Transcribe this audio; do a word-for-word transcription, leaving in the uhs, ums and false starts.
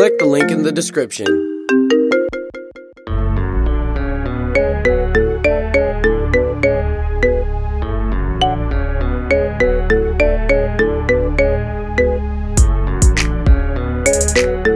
click the link in the description. We'll be right back.